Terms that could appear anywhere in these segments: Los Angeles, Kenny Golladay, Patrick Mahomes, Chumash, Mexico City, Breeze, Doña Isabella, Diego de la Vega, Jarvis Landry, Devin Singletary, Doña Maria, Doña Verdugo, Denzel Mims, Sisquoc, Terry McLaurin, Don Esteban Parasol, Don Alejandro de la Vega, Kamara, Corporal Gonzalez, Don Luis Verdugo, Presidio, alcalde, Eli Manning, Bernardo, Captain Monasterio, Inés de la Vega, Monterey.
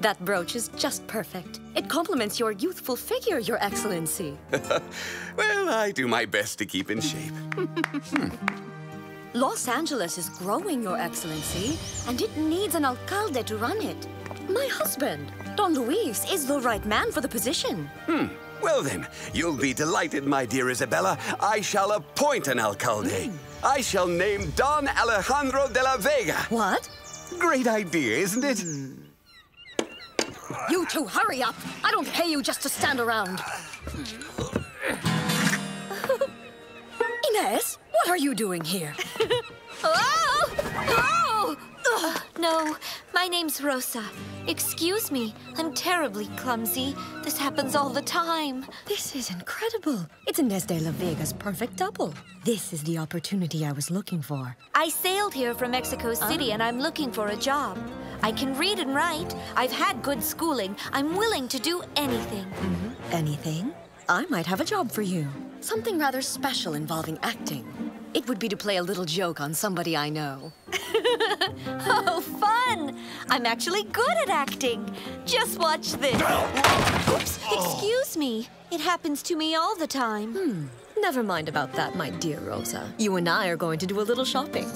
That brooch is just perfect. It complements your youthful figure, Your Excellency. Well, I do my best to keep in shape. Los Angeles is growing, Your Excellency, and it needs an alcalde to run it. My husband, Don Luis, is the right man for the position. Well then, you'll be delighted, my dear Isabella. I shall appoint an alcalde. I shall name Don Alejandro de la Vega. What? Great idea, isn't it? You two, hurry up. I don't pay you just to stand around. Inés, what are you doing here? Oh! Oh! Ugh, no, my name's Rosa. Excuse me, I'm terribly clumsy. This happens all the time. This is incredible. It's Inés de la Vega's perfect double. This is the opportunity I was looking for. I sailed here from Mexico City and I'm looking for a job. I can read and write. I've had good schooling. I'm willing to do anything. Anything? I might have a job for you. Something rather special involving acting. It would be to play a little joke on somebody I know. Oh, fun! I'm actually good at acting. Just watch this. Oops, excuse me. It happens to me all the time. Never mind about that, my dear Rosa. You and I are going to do a little shopping.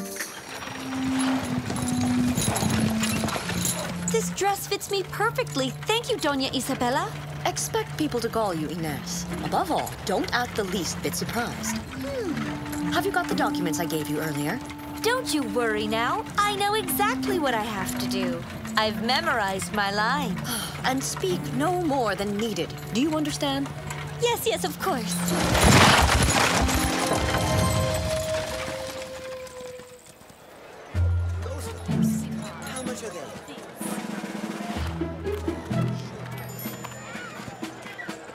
This dress fits me perfectly. Thank you, Doña Isabella. Expect people to call you Inés. Above all, don't act the least bit surprised. Have you got the documents I gave you earlier? Don't you worry now. I know exactly what I have to do. I've memorized my line. And speak no more than needed. Do you understand? Yes, yes, of course. How much are they?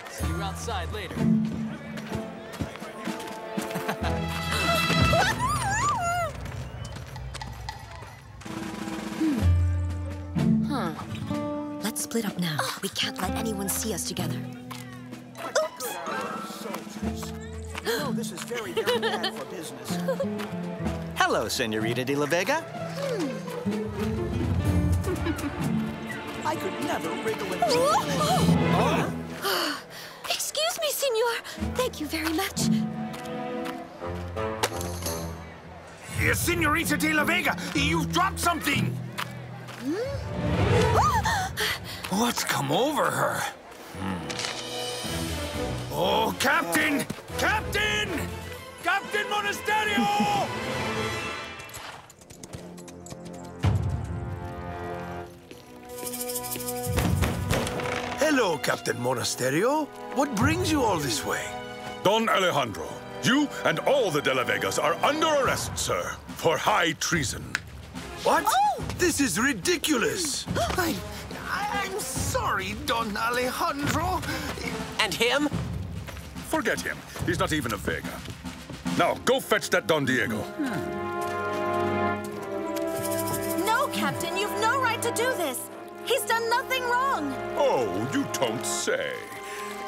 See you outside later. Let's split up now. We can't let anyone see us together. Oops! No, this is very, very bad for business. Hello, Senorita de la Vega. I could never wriggle in Excuse me, senor. Thank you very much. Senorita de la Vega, you've dropped something. What's come over her? Oh, Captain! Captain! Captain Monasterio! Hello, Captain Monasterio. What brings you all this way? Don Alejandro, you and all the De la Vegas are under arrest, sir, for high treason. What? Oh! This is ridiculous! I'm sorry, Don Alejandro. And him? Forget him. He's not even a Vega. Now, go fetch that Don Diego. No, Captain, you've no right to do this. He's done nothing wrong. Oh, you don't say.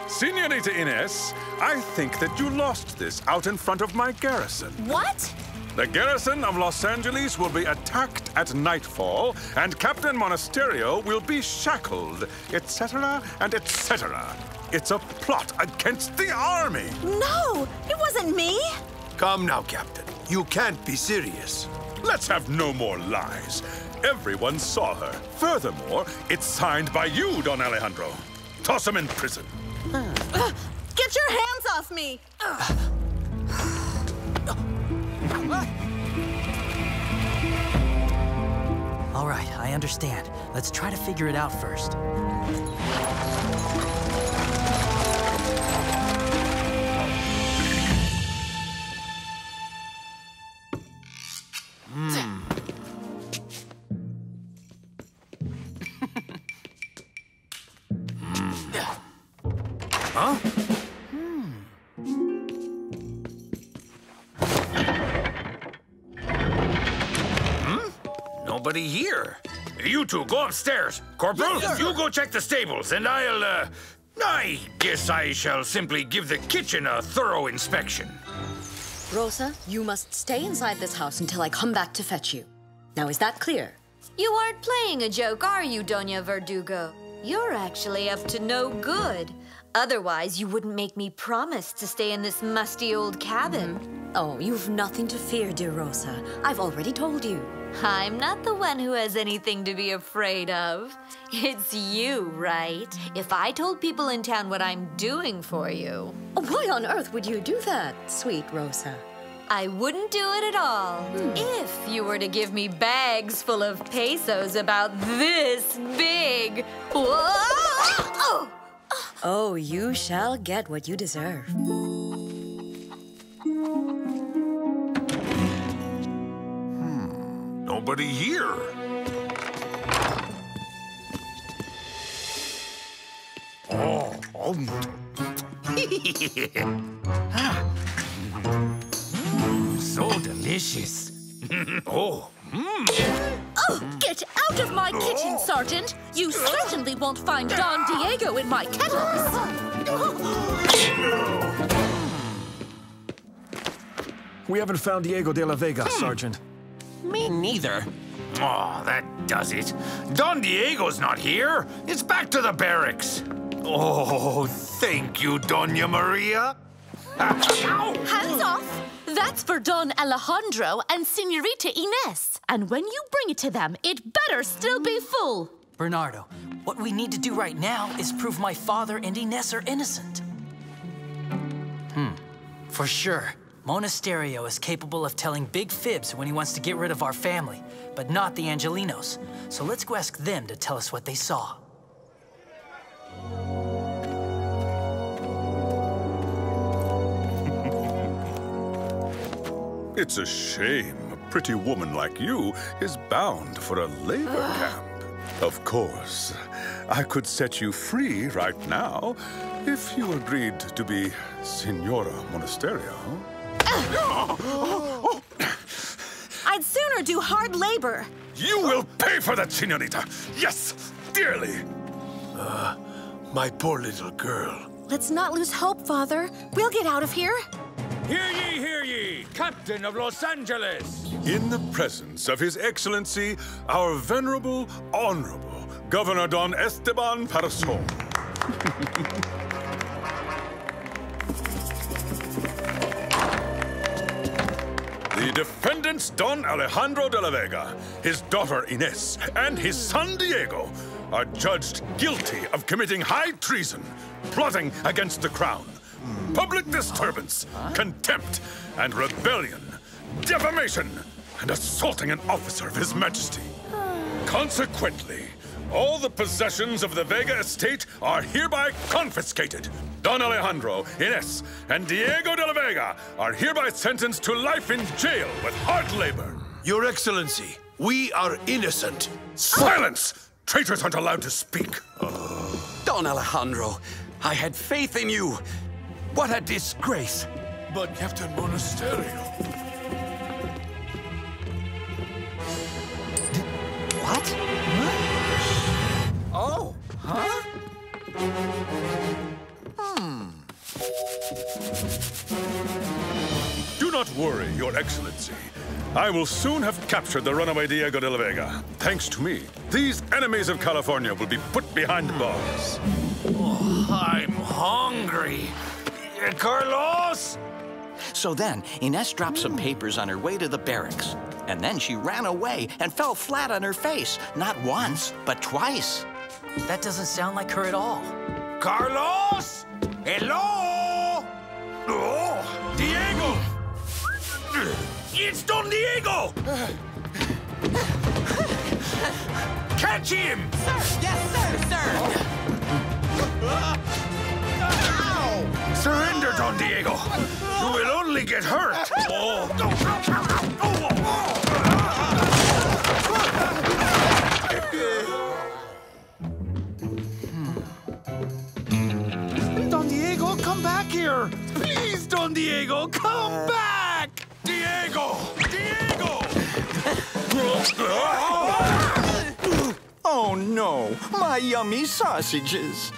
Señorita Inés, I think that you lost this out in front of my garrison. What? The garrison of Los Angeles will be attacked at nightfall, and Captain Monasterio will be shackled, etc. and etc. It's a plot against the army! No! It wasn't me! Come now, Captain. You can't be serious. Let's have no more lies. Everyone saw her. Furthermore, it's signed by you, Don Alejandro. Toss him in prison. Get your hands off me! All right, I understand. Let's try to figure it out first. Here. You two, go upstairs. Corporal, you go check the stables, and I'll, I guess I shall simply give the kitchen a thorough inspection. Rosa, you must stay inside this house until I come back to fetch you. Now, is that clear? You aren't playing a joke, are you, Doña Verdugo? You're actually up to no good. Otherwise, you wouldn't make me promise to stay in this musty old cabin. Mm-hmm. Oh, you've nothing to fear, dear Rosa. I've already told you. I'm not the one who has anything to be afraid of. It's you, right? If I told people in town what I'm doing for you... Oh, why on earth would you do that, sweet Rosa? I wouldn't do it at all if you were to give me bags full of pesos about this big. Whoa! Oh, you shall get what you deserve. Nobody here. Oh. So delicious. Oh. Oh, get out of my kitchen, Sergeant. You certainly won't find Don Diego in my kettles. We haven't found Diego de la Vega, Sergeant. Me neither. Oh, that does it. Don Diego's not here. It's back to the barracks. Oh, thank you, Doña Maria. Hands off. That's for Don Alejandro and Señorita Inés. And when you bring it to them, it better still be full. Bernardo, what we need to do right now is prove my father and Inés are innocent. For sure. Monasterio is capable of telling big fibs when he wants to get rid of our family, but not the Angelinos. So let's go ask them to tell us what they saw. It's a shame a pretty woman like you is bound for a labor camp. Of course, I could set you free right now if you agreed to be Senora Monasterio. I'd sooner do hard labor. You will pay for that, Senorita. Yes, dearly. My poor little girl. Let's not lose hope, Father. We'll get out of here. Hear ye, hear ye, Captain of Los Angeles. In the presence of His Excellency, our venerable, honorable Governor Don Esteban Parasol. The defendants Don Alejandro de la Vega, his daughter Inés, and his son Diego are judged guilty of committing high treason, plotting against the crown, public disturbance, contempt, and rebellion, defamation, and assaulting an officer of His Majesty. Consequently, all the possessions of the Vega estate are hereby confiscated. Don Alejandro, Inés, and Diego de la Vega are hereby sentenced to life in jail with hard labor. Your Excellency, we are innocent. Silence! Traitors aren't allowed to speak. Don Alejandro, I had faith in you. What a disgrace. But Captain Monasterio... What? Oh, huh? Do not worry, Your Excellency. I will soon have captured the runaway Diego de la Vega. Thanks to me, these enemies of California will be put behind bars. Oh, I'm hungry. Carlos! So then, Inés dropped some papers on her way to the barracks. And then she ran away and fell flat on her face. Not once, but twice. That doesn't sound like her at all. Carlos! Hello! Oh, Diego! It's Don Diego! Catch him! Sir! Yes, sir, sir! Ow. Surrender, Don Diego! You will only get hurt! Come back here! Please, Don Diego, come back! Diego! Diego! Oh, no! My yummy sausages!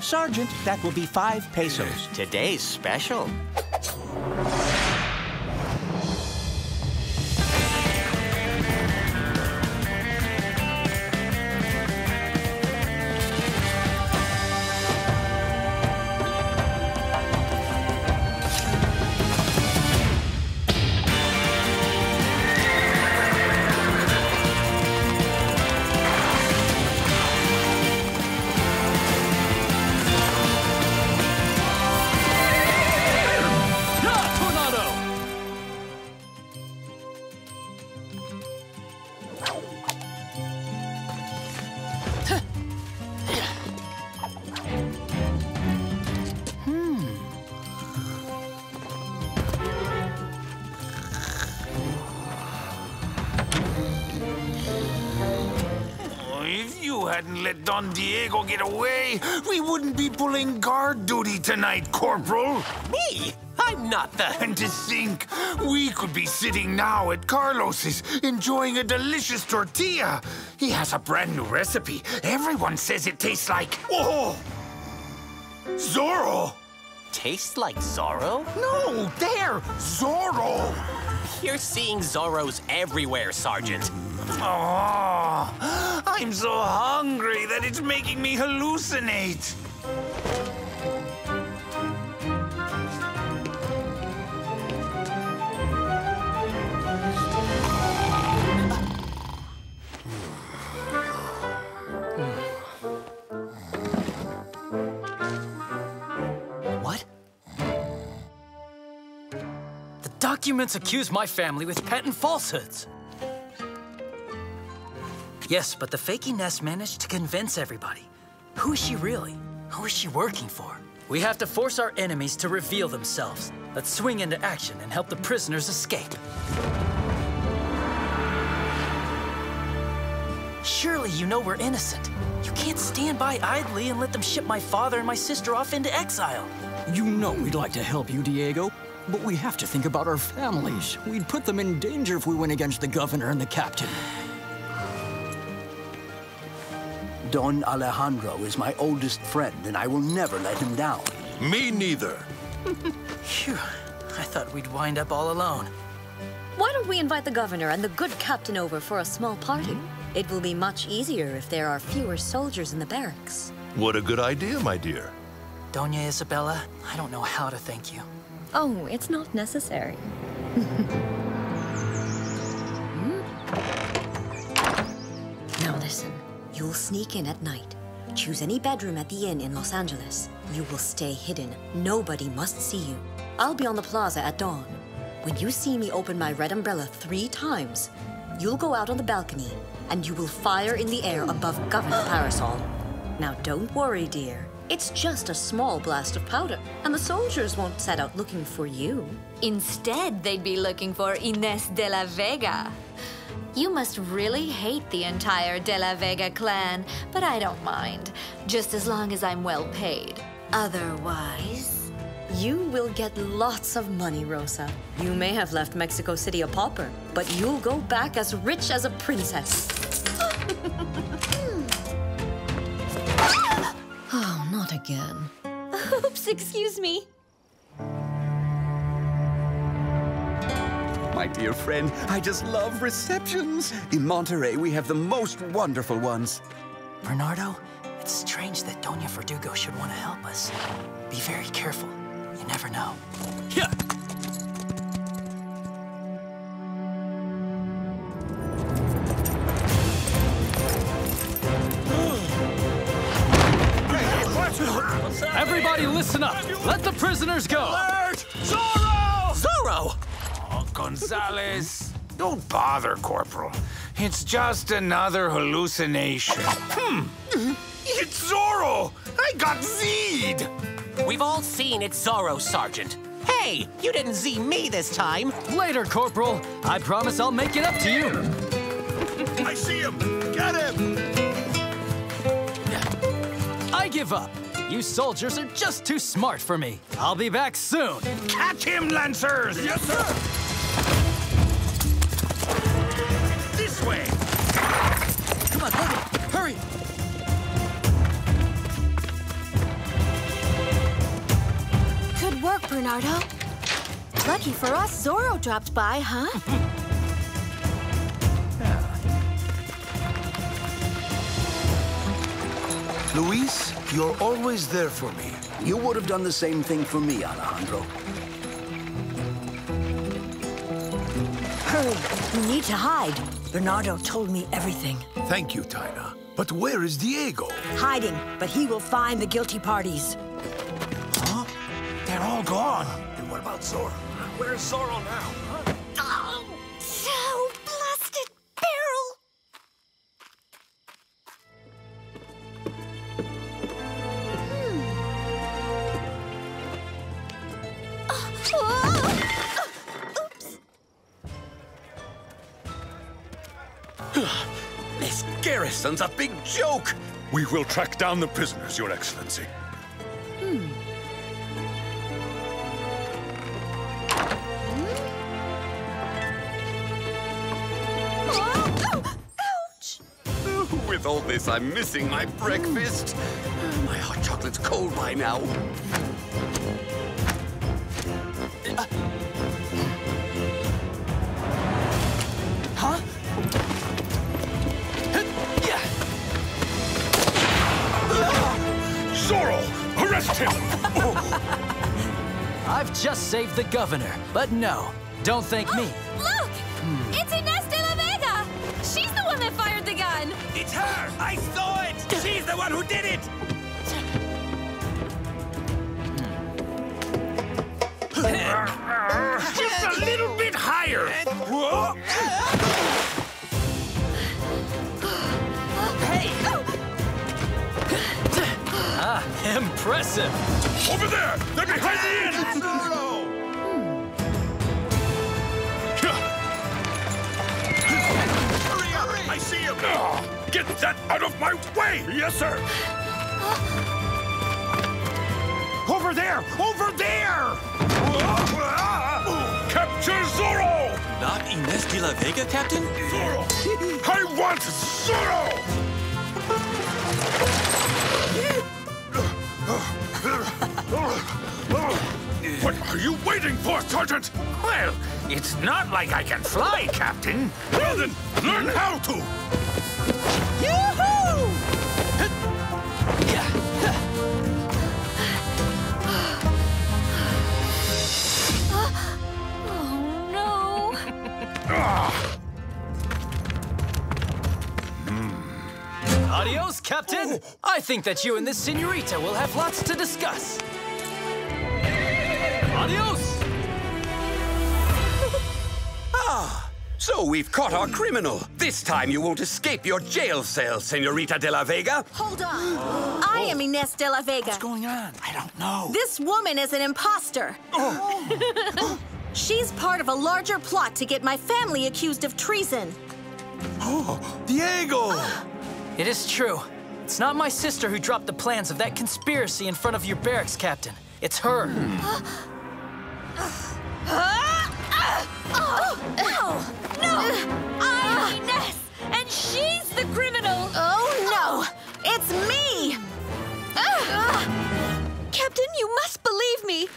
Sergeant, that will be 5 pesos. Today's special. hadn't let Don Diego get away, we wouldn't be pulling guard duty tonight, Corporal. Me? I'm not the... And to think, we could be sitting now at Carlos's, enjoying a delicious tortilla. He has a brand new recipe. Everyone says it tastes like... Oh! Zorro! Tastes like Zorro? No, there! Zorro! You're seeing Zorros everywhere, Sergeant. Oh, I'm so hungry that it's making me hallucinate. Documents accuse my family with patent falsehoods. Yes, but the fakie Ness managed to convince everybody. Who is she really? Who is she working for? We have to force our enemies to reveal themselves. Let's swing into action and help the prisoners escape. Surely you know we're innocent. You can't stand by idly and let them ship my father and my sister off into exile. You know we'd like to help you, Diego. But we have to think about our families. We'd put them in danger if we went against the governor and the captain. Don Alejandro is my oldest friend, and I will never let him down. Me neither. Phew, I thought we'd wind up all alone. Why don't we invite the governor and the good captain over for a small party? Mm-hmm. It will be much easier if there are fewer soldiers in the barracks. What a good idea, my dear. Doña Isabella, I don't know how to thank you. Oh, it's not necessary. Now listen, you'll sneak in at night. Choose any bedroom at the inn in Los Angeles. You will stay hidden. Nobody must see you. I'll be on the plaza at dawn. When you see me open my red umbrella 3 times, you'll go out on the balcony and you will fire in the air above Governor Parasol. Now don't worry, dear. It's just a small blast of powder, and the soldiers won't set out looking for you. Instead, they'd be looking for Inés de la Vega. You must really hate the entire de la Vega clan, but I don't mind, just as long as I'm well paid. Otherwise... You will get lots of money, Rosa. You may have left Mexico City a pauper, but you'll go back as rich as a princess. Oh, not again. Oops, excuse me. My dear friend, I just love receptions. In Monterey, we have the most wonderful ones. Bernardo, it's strange that Doña Verdugo should want to help us. Be very careful. You never know. Yeah. Everybody listen up. Let the prisoners go. Alert! Zorro! Zorro! Oh, Gonzalez. Don't bother, Corporal. It's just another hallucination. It's Zorro! I got Z'd! We've all seen it's Zorro, Sergeant. Hey, you didn't Z me this time. Later, Corporal. I promise I'll make it up to you. I see him. Get him! I give up. You soldiers are just too smart for me. I'll be back soon. Catch him, Lancers! Yes, sir! This way! Come on, hurry! Hurry! Good work, Bernardo. Lucky for us, Zorro dropped by, huh? Luis, you're always there for me. You would have done the same thing for me, Alejandro. Hurry, you need to hide. Bernardo told me everything. Thank you, Tina. But where is Diego? Hiding, but he will find the guilty parties. Huh? They're all gone. And what about Zorro? Where's Zorro now? Huh? Oh, so blasted barrel! garrison's a big joke! We will track down the prisoners, Your Excellency. With all this, I'm missing my breakfast. My hot chocolate's cold by now. Huh? Zorro, arrest him! I've just saved the governor, but no, don't thank me. Look! It's Inés de la Vega! She's the one that fired the gun! It's her! I saw it! She's the one who did it! Just a little bit higher! Hey! Ah, impressive! Over there! They're behind the inn! Zorro! Hurry up! I see him! Get that out of my way! Yes, sir! Over there! Over there! Capture Zorro! Not Inés de la Vega, Captain? Zorro! I want Zorro! What are you waiting for, Sergeant? Well, it's not like I can fly, Captain. Well then, learn how to! Yoo-hoo! Yeah. Adios, Captain. I think that you and this senorita will have lots to discuss. Adios! Ah, so we've caught our criminal. This time you won't escape your jail cell, Senorita de la Vega. Hold on. I am Inés de la Vega. What's going on? I don't know. This woman is an imposter. Oh. She's part of a larger plot to get my family accused of treason. Oh, Diego! It is true. It's not my sister who dropped the plans of that conspiracy in front of your barracks, Captain. It's her. No! I'm Inés, and she's the criminal! Oh, no! It's me! Captain, you must believe me!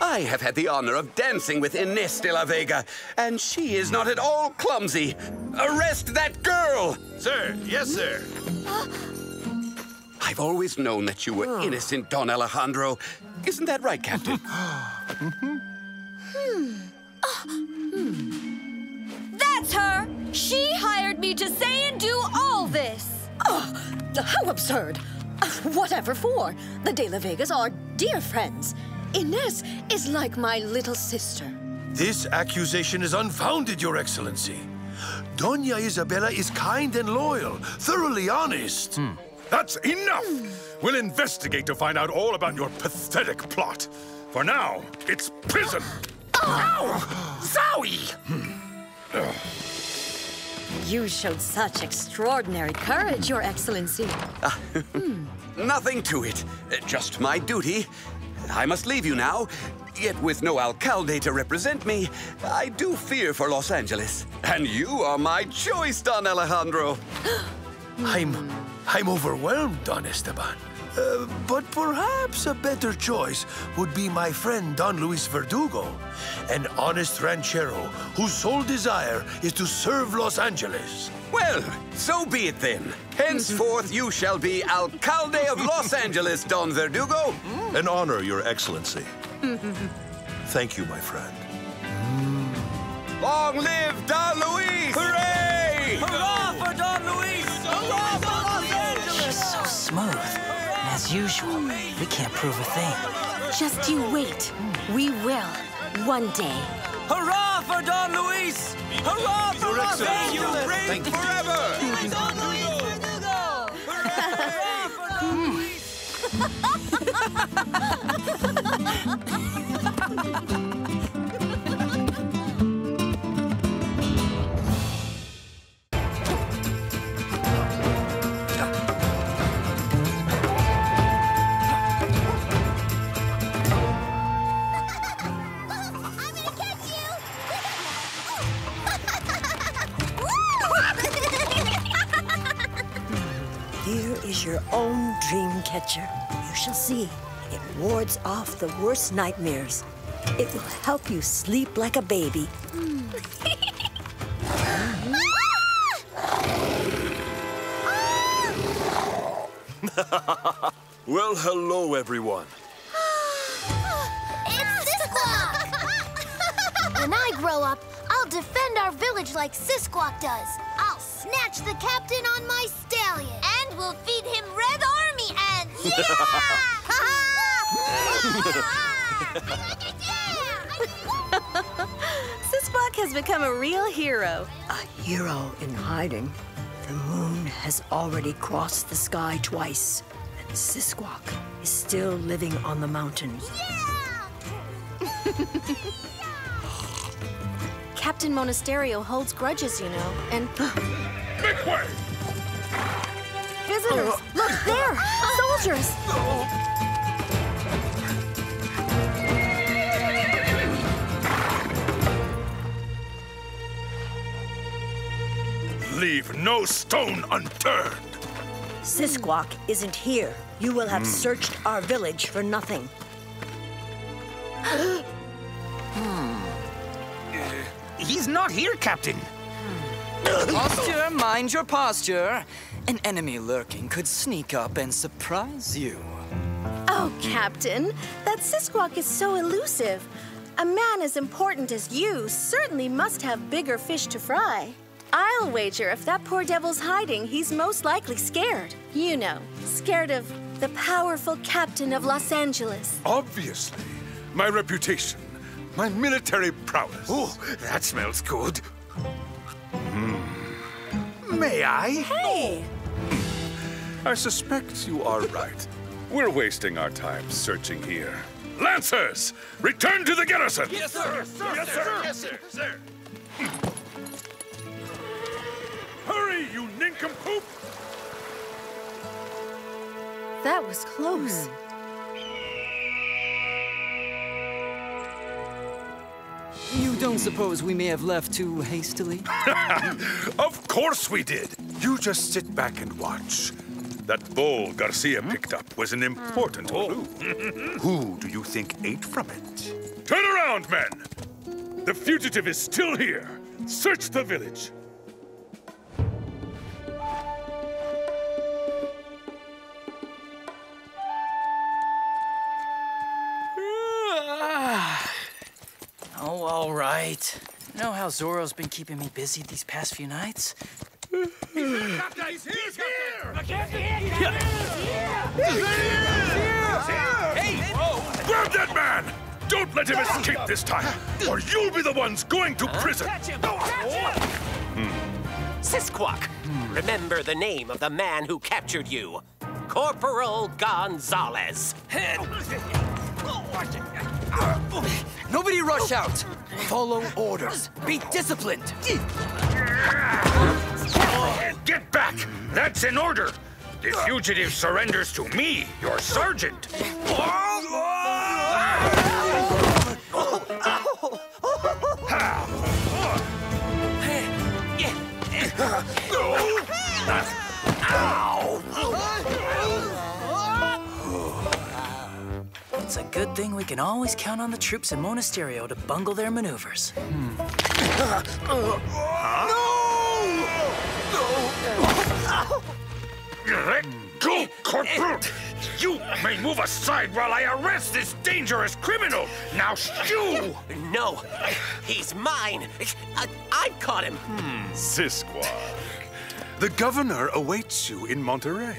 I have had the honor of dancing with Inés de la Vega, and she is not at all clumsy. Arrest that girl! Sir, yes, sir. I've always known that you were innocent, Don Alejandro. Isn't that right, Captain? That's her! She hired me to say and do all this! Oh, how absurd! Whatever for? The De La Vegas are dear friends. Inés is like my little sister. This accusation is unfounded, Your Excellency. Doña Isabella is kind and loyal, thoroughly honest. That's enough! We'll investigate to find out all about your pathetic plot. For now, it's prison! Ow! Zowie! You showed such extraordinary courage, Your Excellency. Nothing to it. Just my duty. I must leave you now. Yet with no alcalde to represent me, I do fear for Los Angeles. And you are my choice, Don Alejandro. I'm overwhelmed, Don Esteban. But perhaps a better choice would be my friend Don Luis Verdugo, an honest ranchero whose sole desire is to serve Los Angeles. Well, so be it then. Henceforth, you shall be Alcalde of Los Angeles, Don Verdugo. An honor, Your Excellency. Thank you, my friend. Long live Don Luis! Hooray! Hurrah for Don Luis! Hurrah for Los Angeles! She's so smooth. As usual, we can't prove a thing. Just you wait. We will. One day. Hurrah for Don Luis! Hurrah for Los Angeles! Thank you. Forever! Don Luis Verdugo! Hurrah for Don Luis! Here is your own dream catcher. You shall see. It wards off the worst nightmares. It will help you sleep like a baby. Well, hello, everyone. It's Sisquoc! When I grow up, I'll defend our village like Sisquoc does. I'll snatch the captain on my stallion. And we'll feed him Red Army ants. Yeah! Sisquoc has become a real hero. A hero in hiding. The moon has already crossed the sky twice. Sisquoc is still living on the mountain. Yeah! Captain Monasterio holds grudges, you know, and... Make way! Visitors! Look, there! Soldiers! Leave no stone unturned! Sisquoc isn't here. You will have searched our village for nothing. He's not here, Captain. Posture, mind your posture. An enemy lurking could sneak up and surprise you. Oh, Captain, that Sisquoc is so elusive. A man as important as you certainly must have bigger fish to fry. I'll wager if that poor devil's hiding, he's most likely scared. You know, scared of the powerful captain of Los Angeles. Obviously. My reputation, my military prowess. Oh, that smells good. May I? Hey! I suspect you are right. We're wasting our time searching here. Lancers, return to the garrison! Yes, sir! Yes, sir! Yes, sir! Yes, sir! Yes, sir. Yes, sir. Hurry, you nincompoop! That was close. You don't suppose we may have left too hastily? Of course we did. You just sit back and watch. That bowl Garcia picked up was an important clue. Who do you think ate from it? Turn around, men! The fugitive is still here. Search the village. All right. You know how Zorro's been keeping me busy these past few nights? He's here! He's here! Hey! Whoa. Grab that man! Don't let him escape this time, or you'll be the ones going to prison! Catch him! Sisquoc, remember the name of the man who captured you. Corporal Gonzalez. Nobody rush out. Follow orders. Be disciplined. Get back! That's an order. The fugitive surrenders to me, your sergeant. It's a good thing we can always count on the troops in Monasterio to bungle their maneuvers. No! Let go, Corporal! You may move aside while I arrest this dangerous criminal! Now shoo! No! He's mine! I caught him! Sisquoc, the governor awaits you in Monterey.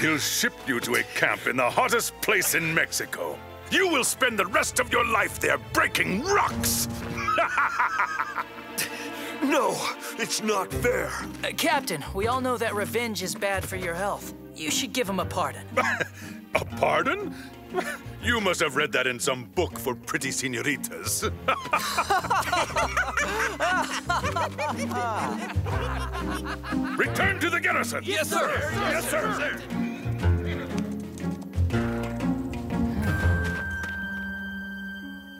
He'll ship you to a camp in the hottest place in Mexico. You will spend the rest of your life there breaking rocks! No, it's not fair. Captain, we all know that revenge is bad for your health. You should give him a pardon. A pardon? You must have read that in some book for pretty senoritas. Return to the garrison! Yes, sir! Yes, sir! Yes, sir.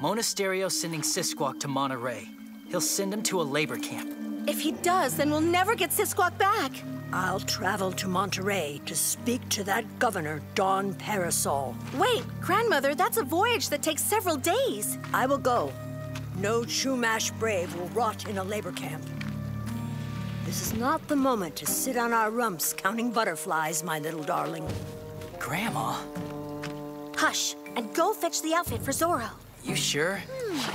Monasterio's sending Sisquoc to Monterey. He'll send him to a labor camp. If he does, then we'll never get Sisquoc back. I'll travel to Monterey to speak to that governor, Don Parasol. Wait, Grandmother, that's a voyage that takes several days. I will go. No Chumash brave will rot in a labor camp. This is not the moment to sit on our rumps counting butterflies, my little darling. Grandma? Hush, and go fetch the outfit for Zorro. You sure?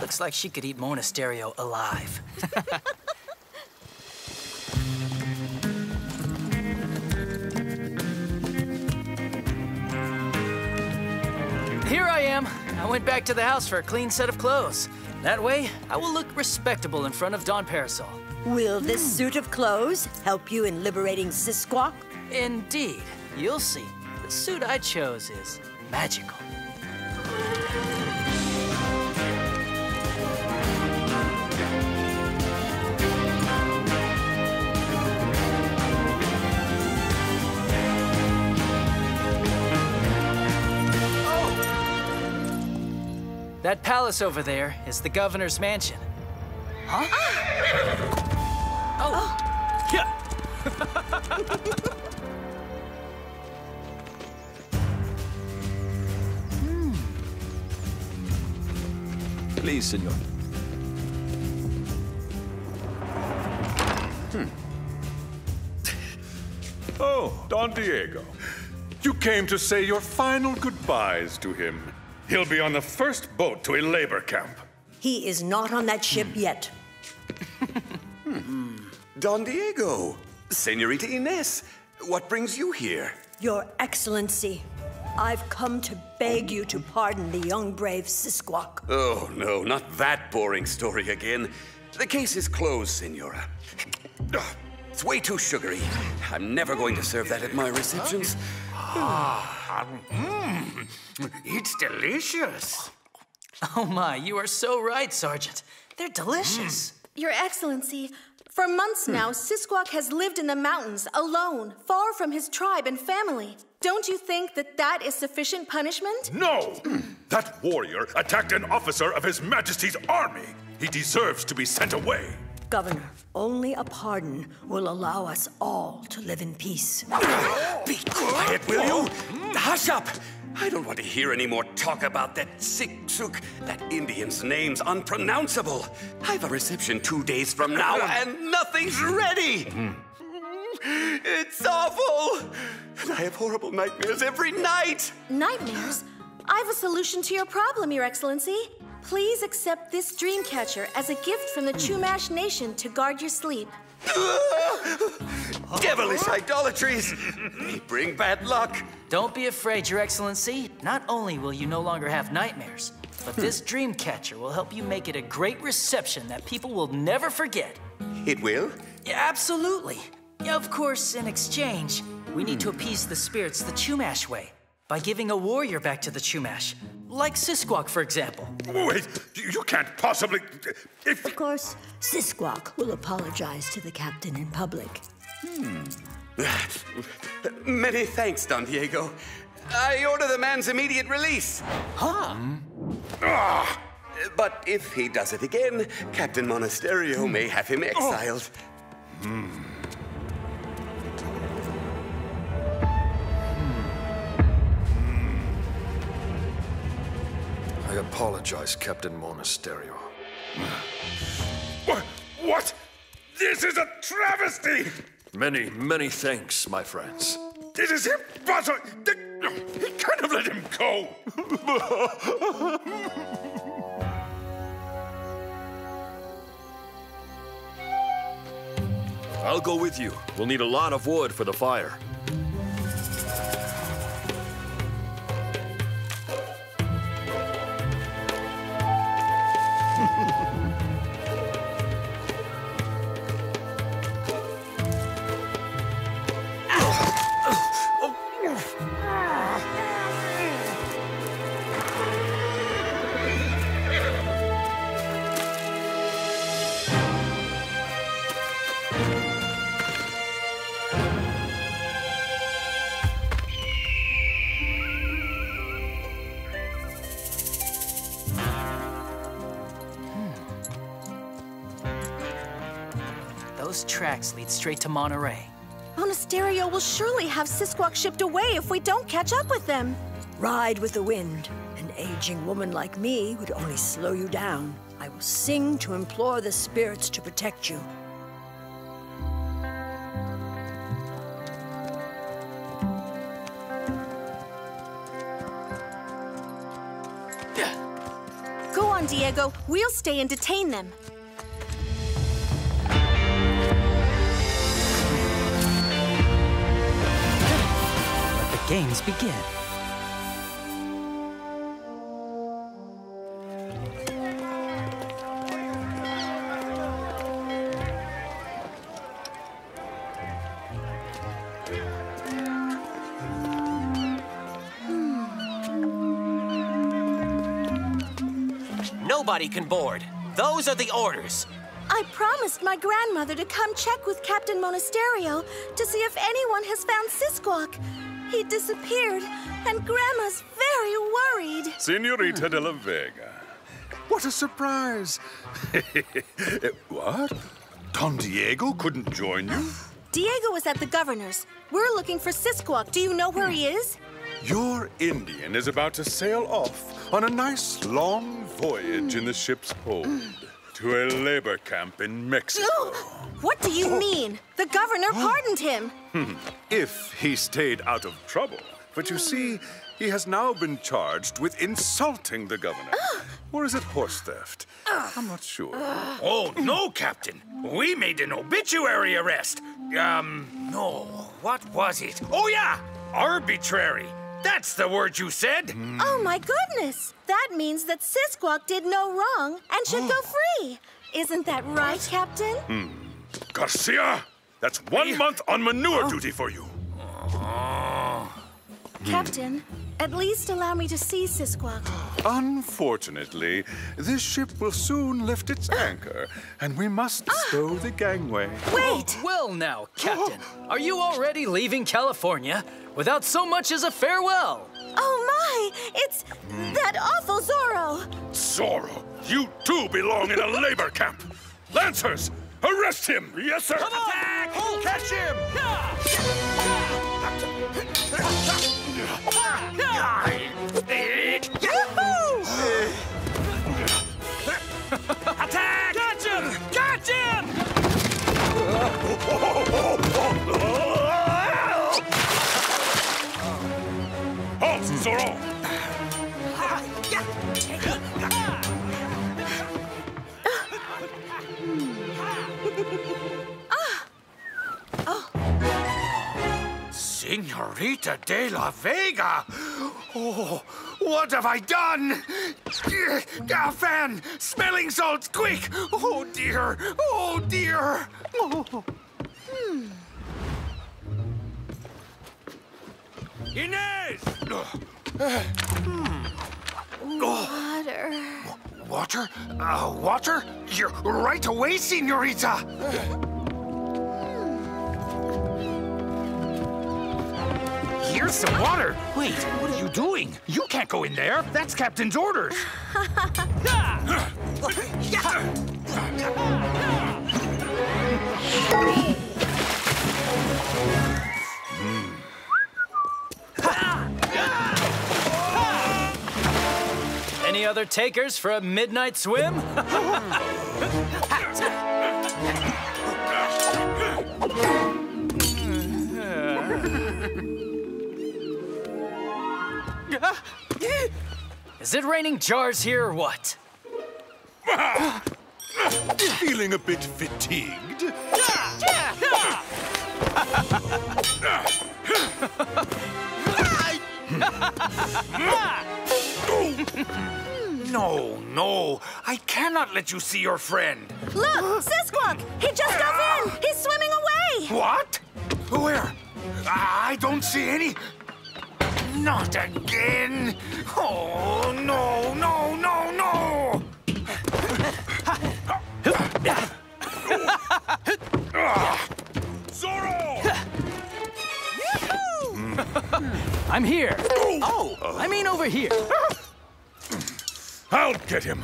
Looks like she could eat Monasterio alive. Here I am. I went back to the house for a clean set of clothes. That way, I will look respectable in front of Don Parasol. Will this suit of clothes help you in liberating Sisquoc? Indeed. You'll see. The suit I chose is magical. That palace over there is the governor's mansion. Huh? Ah! Oh. Yeah. Please, senor. Oh, Don Diego. You came to say your final goodbyes to him. He'll be on the first boat to a labor camp. He is not on that ship yet. Don Diego, Senorita Inés, what brings you here? Your Excellency, I've come to beg you to pardon the young brave Sisquoc. Oh, no, not that boring story again. The case is closed, Senora. It's way too sugary. I'm never going to serve that at my receptions. It's delicious. Oh my, you are so right, Sergeant. They're delicious. Your Excellency, for months now, Sisquoc has lived in the mountains, alone, far from his tribe and family. Don't you think that that is sufficient punishment? No! That warrior attacked an officer of His Majesty's army. He deserves to be sent away. Governor, only a pardon will allow us all to live in peace. Be quiet, will you? Hush up! I don't want to hear any more talk about that Sisquoc. That Indian's name's unpronounceable. I've a reception 2 days from now, and nothing's ready! It's awful! And I have horrible nightmares every night! Nightmares? I have a solution to your problem, Your Excellency. Please accept this dream catcher as a gift from the Chumash Nation to guard your sleep. Devilish idolatries! They bring bad luck. Don't be afraid, Your Excellency. Not only will you no longer have nightmares, but this dream catcher will help you make it a great reception that people will never forget. It will? Yeah, absolutely. Yeah, of course, in exchange, we need to appease the spirits the Chumash way by giving a warrior back to the Chumash. Like Sisquoc, for example. Wait, you can't possibly... Of course, Sisquoc will apologize to the captain in public. Many thanks, Don Diego. I order the man's immediate release. But if he does it again, Captain Monasterio may have him exiled. I apologize, Captain Monasterio. What? This is a travesty! Many, many thanks, my friends. This is impossible! He can't have let him go! I'll go with you. We'll need a lot of wood for the fire. Lead straight to Monterey. Oh Monasterio will surely have Sisquoc shipped away if we don't catch up with them. Ride with the wind. An aging woman like me would only slow you down. I will sing to implore the spirits to protect you. Go on, Diego. We'll stay and detain them. Let the games begin. Nobody can board. Those are the orders. I promised my grandmother to come check with Captain Monasterio to see if anyone has found Sisquoc. He disappeared, and Grandma's very worried. Senorita de la Vega, what a surprise. What? Don Diego couldn't join you? Diego was at the governor's. We're looking for Sisquoc. Do you know where he is? Your Indian is about to sail off on a nice long voyage in the ship's hold to a labor camp in Mexico. What do you mean? The governor pardoned him. If he stayed out of trouble. But you see, he has now been charged with insulting the governor. Or is it horse theft? I'm not sure. Oh, no, Captain. We made an obituary arrest. No. What was it? Oh, yeah! Arbitrary. That's the word you said! Oh, my goodness! That means that Sisquoc did no wrong and should go free. Isn't that right, Captain? Garcia, that's 1 month on manure duty for you. Captain, at least allow me to see Sisquoc. Unfortunately, this ship will soon lift its anchor, and we must stow the gangway. Wait! Well now, Captain, are you already leaving California without so much as a farewell? Oh my! It's that awful Zorro! Zorro, you too belong in a labor camp! Lancers, arrest him! Yes, sir! Come on! Attack! Catch him! Attack! Catch him! Catch him! Halt, Zorro! Senorita de la Vega! Oh, what have I done? Fan! Smelling salts, quick! Oh, dear! Oh, dear! Oh. Inés! Water... Water? Water? You're right away, Senorita! Here's some water. Wait, what are you doing? You can't go in there. That's Captain's orders. Any other takers for a midnight swim? Is it raining jars here or what? Feeling a bit fatigued? No, no. I cannot let you see your friend. Look, Sisquoc! He just dove in! He's swimming away! What? Where? I don't see any... Not again! Oh, no, no, no, no! Zorro! I'm here. Oh, I mean over here. I'll get him.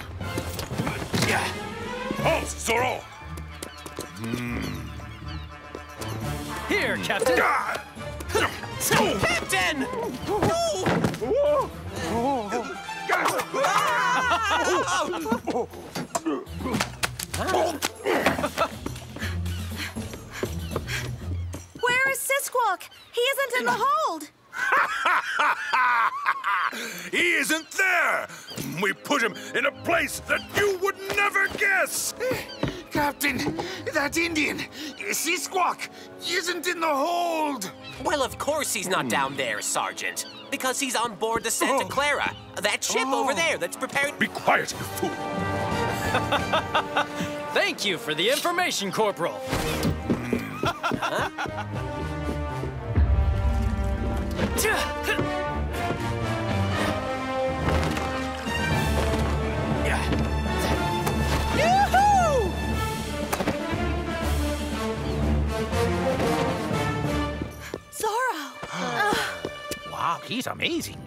Halt, Zorro! Here, Captain. Captain! Where is Sisquoc? He isn't in the hold. He isn't there! We put him in a place that you would never guess! Captain, that Indian, Sisquoc, isn't in the hold! Well, of course he's not down there, Sergeant. Because he's on board the Santa Clara, that ship over there that's preparing... Be quiet, you fool! Thank you for the information, Corporal. Wow, he's amazing.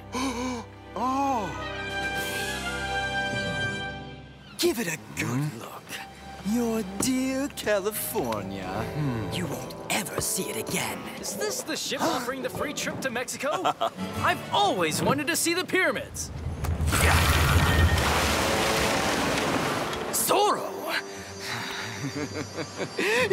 Give it a good look. Your dear California. You won't ever see it again. Is this the ship offering the free trip to Mexico? I've always wanted to see the pyramids. Zorro!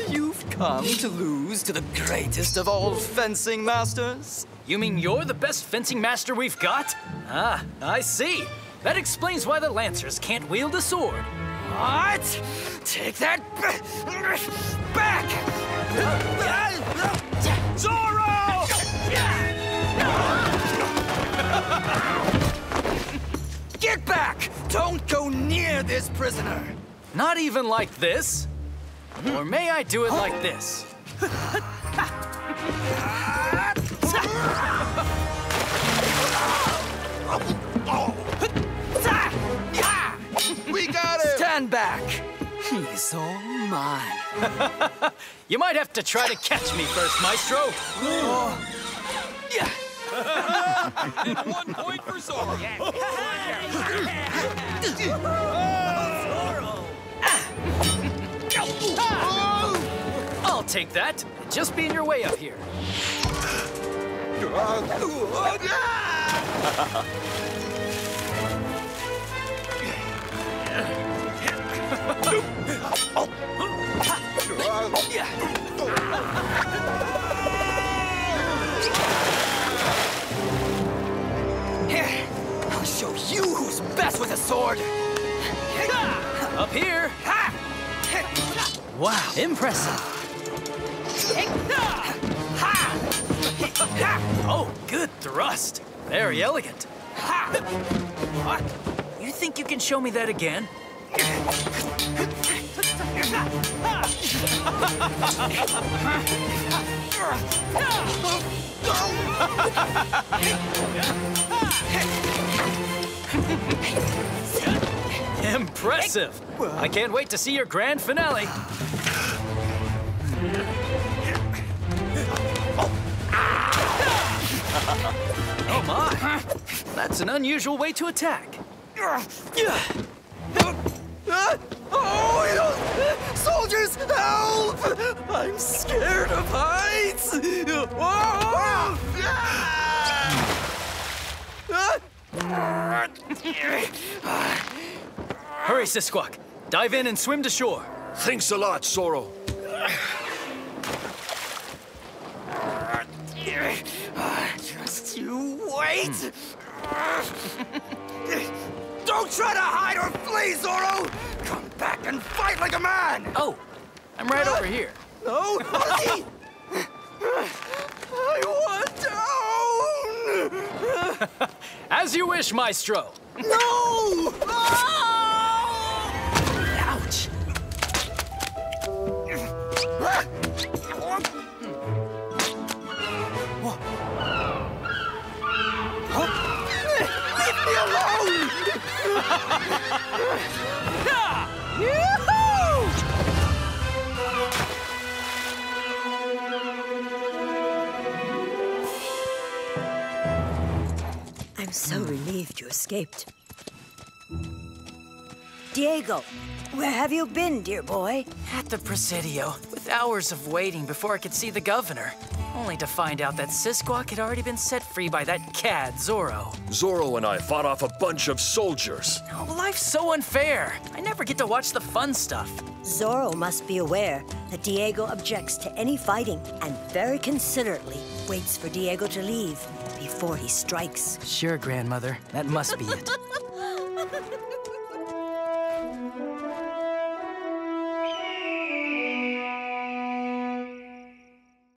You've come to lose to the greatest of all fencing masters? You mean you're the best fencing master we've got? Ah, I see. That explains why the Lancers can't wield a sword. What? Take that back! Zorro! Get back! Don't go near this prisoner! Not even like this? Or may I do it like this? We got him! Stand back! He's all mine. You might have to try to catch me first, Maestro. And 1 point for Zorro. I'll take that. Just be in your way up here. Here, I'll show you who's best with a sword. Up here. Wow, impressive. Oh, good thrust. Very elegant. What? You think you can show me that again? Impressive. I can't wait to see your grand finale. Oh my! That's an unusual way to attack. Soldiers, help! I'm scared of heights! Hurry, Sisquoc. Dive in and swim to shore. Thanks a lot, Zorro. Just you wait! Don't try to hide or flee, Zorro! Come back and fight like a man! Oh, I'm right over here. No, buddy! I want down! As you wish, Maestro. No! Ouch! Leave me alone! I'm so relieved you escaped. Diego, where have you been, dear boy? At the Presidio. hours of waiting before I could see the governor, only to find out that Sisquoc had already been set free by that cad, Zorro. Zorro and I fought off a bunch of soldiers. Oh, life's so unfair. I never get to watch the fun stuff. Zorro must be aware that Diego objects to any fighting and very considerately waits for Diego to leave before he strikes. Sure, Grandmother. That must be it.